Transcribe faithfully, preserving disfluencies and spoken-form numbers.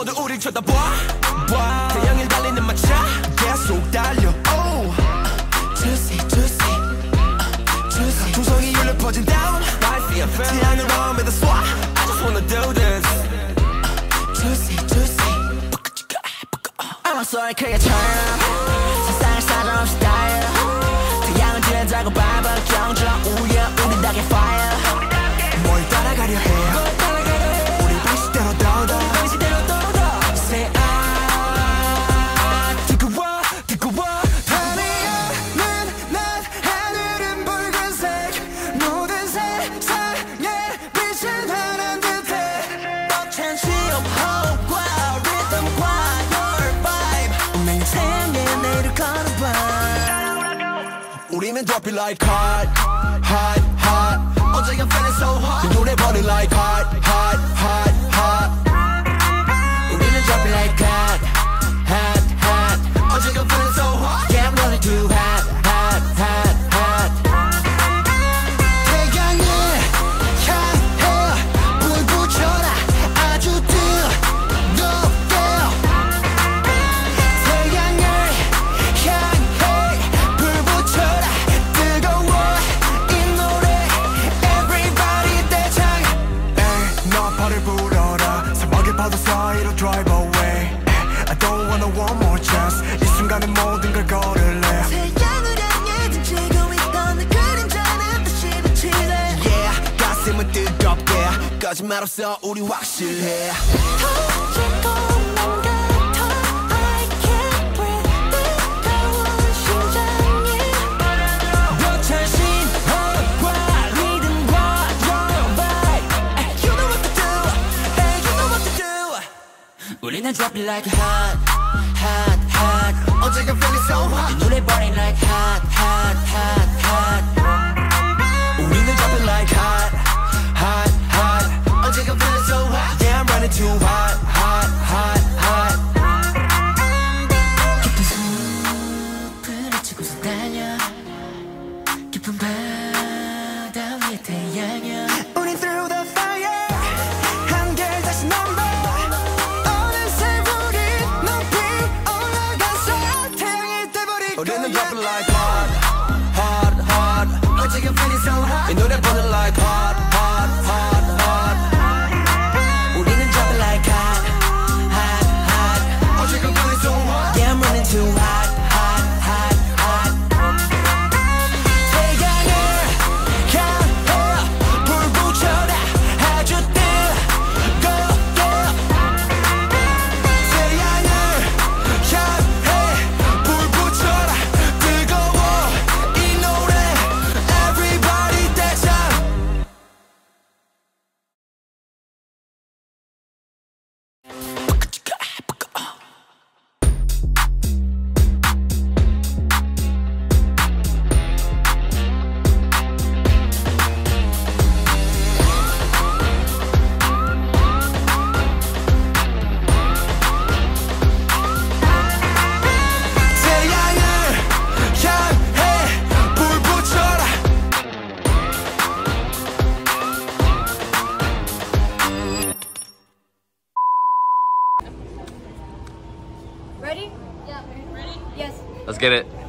모두 우릴 쳐다봐 봐. 태양을 달리는 마차 계속 달려 주시 주시 주시 조성이 울려 퍼진 down 태양을 마음에다 쏴. I just wanna do this 주시 주시 I'm so I can't turn 세상을 사정없이 달려 태양을 지내자고 발발 경주랑 우여 우리 닭의 fire 뭘 따라가려 해 우리는 drop it like hot, hot, hot. 어제 I'm feeling so hot. 이 노래 burning like hot, hot, hot, hot. 우리는 drop it like hot, hot, hot. 어제 I'm feeling so hot. Yeah, I'm running too hot, hot, hot, hot. 태양을 향해 불 붙여라 아주 뜨겁게. 태양을 향해 불 붙여라. Drive away. I don't wanna one more chance. 이 순간에 모든 걸 걸을래. 태양을 향해 등지고 있던 내 그림자는 다시 비치네. Yeah, 가슴은 뜨겁게. 거짓말 없어 우리 확실해. 터질 것만 같아. I can't breathe. 뜨거운 심장이. 너의 신호와 리듬과 your vibe. You know what to do. Hey, you know what to do. 우리는 drop it like hot, hot, hot. 어제가 feeling so hot. 이 노래 burning like hot, hot, hot, hot. 우리는 drop it like hot, hot, hot. 어제가 feeling so hot. Yeah, I'm running too hot, hot, hot, hot. 깊은 숲을 헤치고서 달려 깊은 바다 위의 태양이야. 우린 through the fire. 한결 다시 넘버. 우리는 drop it like hot, hot, hot. 어제가 feeling so hot. 이 노래 burning like hot, hot, hot, hot. 우리는 drop it like hot, hot, hot. 어제가 feeling so hot. Yeah, I'm running too hot, hot, hot, hot. 태양을 향해 불 붙여라 아주 뜨겁게. 태양을 향해 불 붙여라. 뜨거워 이 노래 Everybody dance up. 태양을 향해 불 붙여라. Ready? Yeah. Ready? Yes. Let's get it.